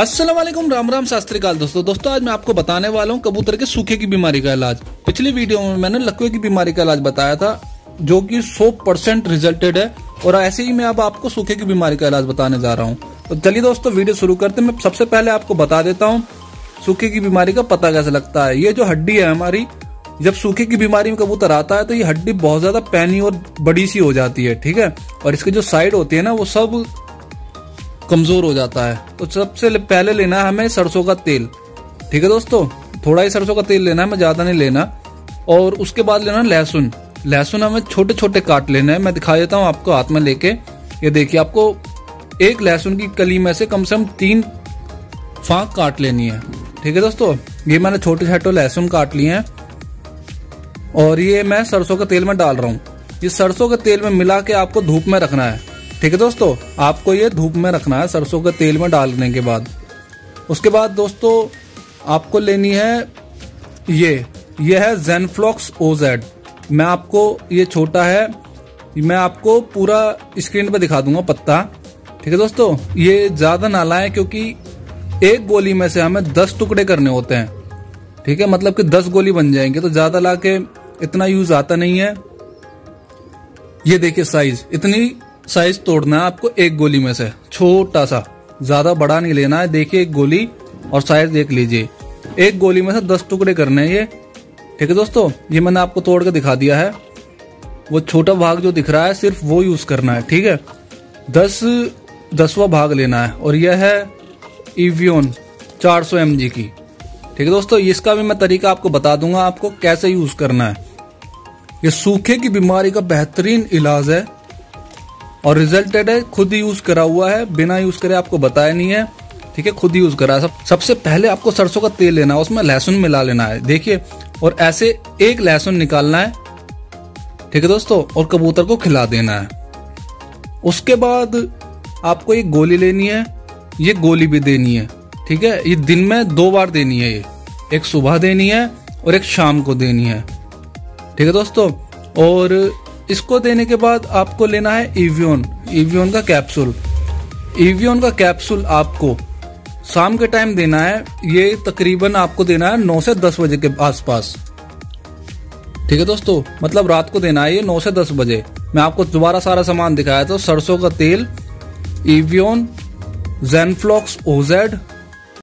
अस्सलाम वालेकुम, राम राम, शास्त्री काल दोस्तों, आज मैं आपको बताने वाला हूँ कबूतर के सूखे की बीमारी का इलाज। पिछली वीडियो में मैंने लकवे की बीमारी का इलाज बताया था जो कि 100% रिजल्टेड है, और ऐसे ही मैं अब आपको सूखे की बीमारी का इलाज बताने जा रहा हूँ। तो चलिए दोस्तों, वीडियो शुरू करते हैं। मैं सबसे पहले आपको बता देता हूँ सूखे की बीमारी का पता कैसे लगता है। ये जो हड्डी है हमारी, जब सूखे की बीमारी में कबूतर आता है तो ये हड्डी बहुत ज्यादा पैनी और बड़ी सी हो जाती है, ठीक है, और इसके जो साइड होती है ना वो सब कमजोर हो जाता है। तो सबसे पहले लेना है हमें सरसों का तेल, ठीक है दोस्तों, थोड़ा ही सरसों का तेल लेना है, हमें ज्यादा नहीं लेना। और उसके बाद लेना लहसुन, लहसुन हमें छोटे छोटे काट लेना है। मैं दिखा देता हूँ आपको हाथ में लेके, ये देखिए, आपको एक लहसुन की कली में से कम 3 फांक काट लेनी है, ठीक है दोस्तों। ये मैंने छोटे छोटे लहसुन काट लिए हैं और ये मैं सरसों के तेल में डाल रहा हूँ। ये सरसों के तेल में मिला के आपको धूप में रखना है, ठीक है दोस्तों, आपको ये धूप में रखना है सरसों के तेल में डालने के बाद। उसके बाद दोस्तों आपको लेनी है ये है जेनफ्लॉक्स ओजेड। मैं आपको, ये छोटा है, मैं आपको पूरा स्क्रीन पे दिखा दूंगा पत्ता, ठीक है दोस्तों। ये ज़्यादा ना लाएं क्योंकि एक गोली में से हमें 10 टुकड़े करने होते हैं, ठीक है, मतलब कि 10 गोली बन जाएंगे, तो ज़्यादा ला के इतना यूज आता नहीं है। ये देखिए साइज, इतनी साइज तोड़ना है आपको एक गोली में से, छोटा सा, ज़्यादा बड़ा नहीं लेना है। देखिए एक गोली और साइज देख लीजिए, एक गोली में से 10 टुकड़े करने हैं ये, ठीक है दोस्तों। ये मैंने आपको तोड़ के दिखा दिया है, वो छोटा भाग जो दिख रहा है सिर्फ वो यूज़ करना है, ठीक है। 10वां भाग लेना है, और यह है इवियन 400 MG की, ठीक है दोस्तों। इसका भी मैं तरीका आपको बता दूंगा, आपको कैसे यूज़ करना है। ये सूखे की बीमारी का बेहतरीन इलाज है और रिजल्टेड है, खुद ही यूज़ करा हुआ है, बिना यूज़ करे आपको बताया नहीं है, ठीक है, खुद ही यूज़ करा है। सबसे पहले आपको सरसों का तेल लेना है, उसमें लहसुन मिला लेना है, देखिए, और ऐसे एक लहसुन निकालना है, ठीक है दोस्तों, और कबूतर को खिला देना है। उसके बाद आपको ये गोली लेनी है, ये गोली भी देनी है, ठीक है। ये दिन में 2 बार देनी है, ये एक सुबह देनी है और एक शाम को देनी है, ठीक है दोस्तों। और इसको देने के बाद आपको लेना है इवियन का कैप्सूल। इवियन का कैप्सूल आपको शाम के टाइम देना है, ये तकरीबन आपको देना है 9 से 10 बजे के आसपास, ठीक है दोस्तों, मतलब रात को देना है ये 9 से 10 बजे। मैं आपको दोबारा सारा सामान दिखाया था, सरसों का तेल, इवियन, जेनफ्लॉक्स ओजेड